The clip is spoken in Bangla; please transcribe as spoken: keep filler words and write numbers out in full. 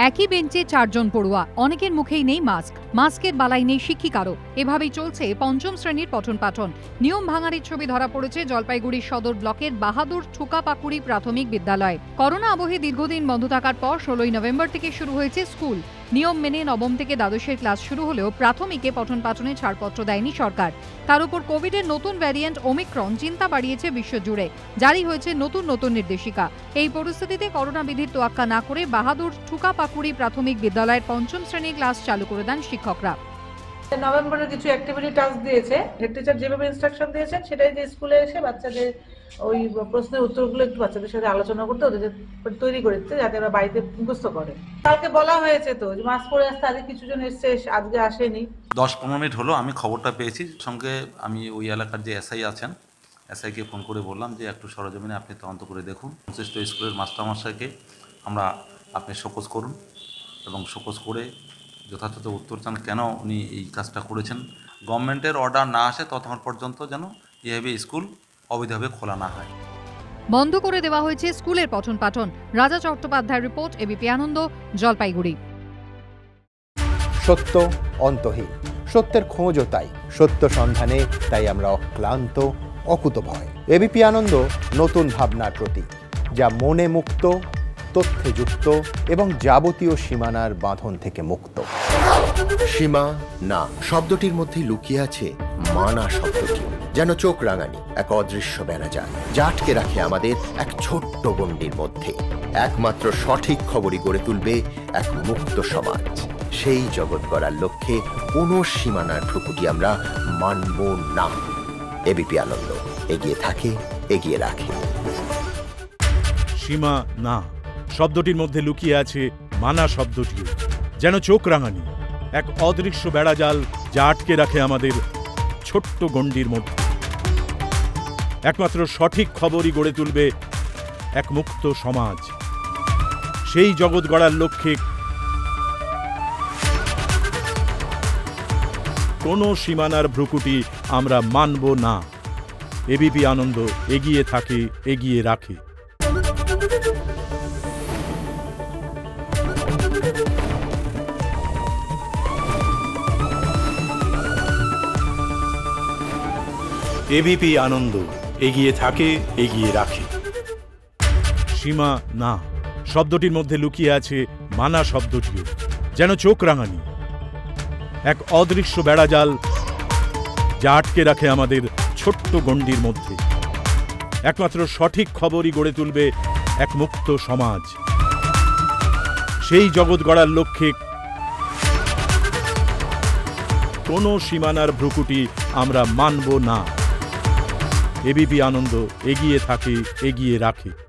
एक ही बेंचे चार जन पड़ुआ अनेकेर मुखेई नेई मास्क मास्केर बालाई नेई शिक्षिकारो एभावेई चलछे पंचम श्रेणीर पठन पाठन नियम भांगार छवि धरा पड़ेছে जलपाईगुड़ी सदर ब्लकेर बाहादुर ठुकापाकुड़ी प्राथमिक विद्यालय। करोना आबहे दीर्घदिन बंध थाकार पर षोलोई नवेम्बर थेके शुरू हयेছে स्कूल। नियम मेने नवम थेके द्वादशेर क्लास शुरू हलेও प्राथमिके पठन पाठने छाड़पत्र देयনি सरकार। तार उपर कोविडेर नतुन भ्यारियेंट ओमिक्रन चिंता बाड़िয়েছে विश्वजुड़े। जारी हयेছে नतुन नतुन निर्देशिका। एई परिस्थितिते करोना बिधिर तोयाक्का ना करे बाहादुर ठुकापाकुड़ी प्राथमिक विद्यालयेर पंचम श्रेणी क्लास चालू करे देन शिक्षकरा। नवेम्बरे किछु एक्टिविटी टास्क दिয়েছে। हेड टीचर जेভাবে ইনস্ট্রাকশন দিয়েছেন সেটাই যে স্কুলে এসে বাচ্চাদের ওই প্রশ্নের উত্তরগুলো একটু বাচ্চাদের সাথে আলোচনা করতে ওদের তৈরি করতে যাতে ওরা বাড়িতে মুখস্থ করে। কালকে বলা হয়েছে তো যে মাস পরে আসতে আগে কিছুজন এসে আজকে আসেনি। দশ পনেরো মিনিট হলো আমি খবরটা পেয়েছি। সঙ্গে আমি ওই এলাকার যে এসআই আছেন এসআইকে ফোন করে বললাম যে একটু সরজমিনে আপনি তদন্ত করে দেখুন। সংশ্লিষ্ট স্কুলের মাস্টারমশাইকে আমরা আপনি শোকজ করুন এবং শোকজ করে যথাযথ উত্তর চান কেন উনি এই কাজটা করেছেন। গভর্নমেন্টের অর্ডার না আসে ততক্ষণ পর্যন্ত যেন এভাবে স্কুল অবৈধভাবে খোলা না হয়। বন্ধ করে দেওয়া হয়েছে স্কুলের পঠন পাঠন। Raja Chattopadhyay report, ABP Ananda, Jalpaiguri. সত্য অন্তহীন, সত্যের খোঁজও তাই, সত্য সন্ধানে তাই আমরা অক্লান্ত অকুতভয়। এবিপি আনন্দ নতুন ভাবনার প্রতীক, যা মনে মুক্ত, তথ্যে যুক্ত এবং যাবতীয় সীমানার বাঁধন থেকে মুক্ত। সীমা না শব্দটির মধ্যে লুকিয়ে আছে মানা শব্দটি, যেন চোখ রাঙানি এক অদৃশ্য ব্যানাজাল যা আটকে রাখে আমাদের এক ছোট্ট গণ্ডির মধ্যে। একমাত্র সঠিক খবরই গড়ে তুলবে এক মুক্ত সমাজ। সেই জগৎ গড়ার লক্ষ্যে কোনো সীমানার ঠুকুটি আমরা মানব না। এবিপি আনন্দ এগিয়ে থাকে, এগিয়ে রাখে। সীমা না শব্দটির মধ্যে লুকিয়ে আছে মানা শব্দটি, যেন চোখ রাঙানি এক অদৃশ্য বেড়াজাল যা আটকে রাখে আমাদের ছোট্ট গণ্ডির মধ্যে। একমাত্র সঠিক খবরই গড়ে তুলবে এক মুক্ত সমাজ। সেই জগৎ গড়ার লক্ষ্যে কোনো সীমানার ভ্রুকুটি আমরা মানব না। এবিপি আনন্দ এগিয়ে থাকে, এগিয়ে রাখে। এবিপি আনন্দ এগিয়ে থাকে, এগিয়ে রাখে। সীমা না শব্দটির মধ্যে লুকিয়ে আছে মানা শব্দটিও, যেন চোখ রাঙানি এক অদৃশ্য বেড়াজাল যা আটকে রাখে আমাদের ছোট্ট গণ্ডির মধ্যে। একমাত্র সঠিক খবরই গড়ে তুলবে এক মুক্ত সমাজ। সেই জগৎ গড়ার লক্ষ্যে কোনো সীমানার ভ্রুকুটি আমরা মানব না। এবিপি আনন্দ এগিয়ে থাকে, এগিয়ে রাখে।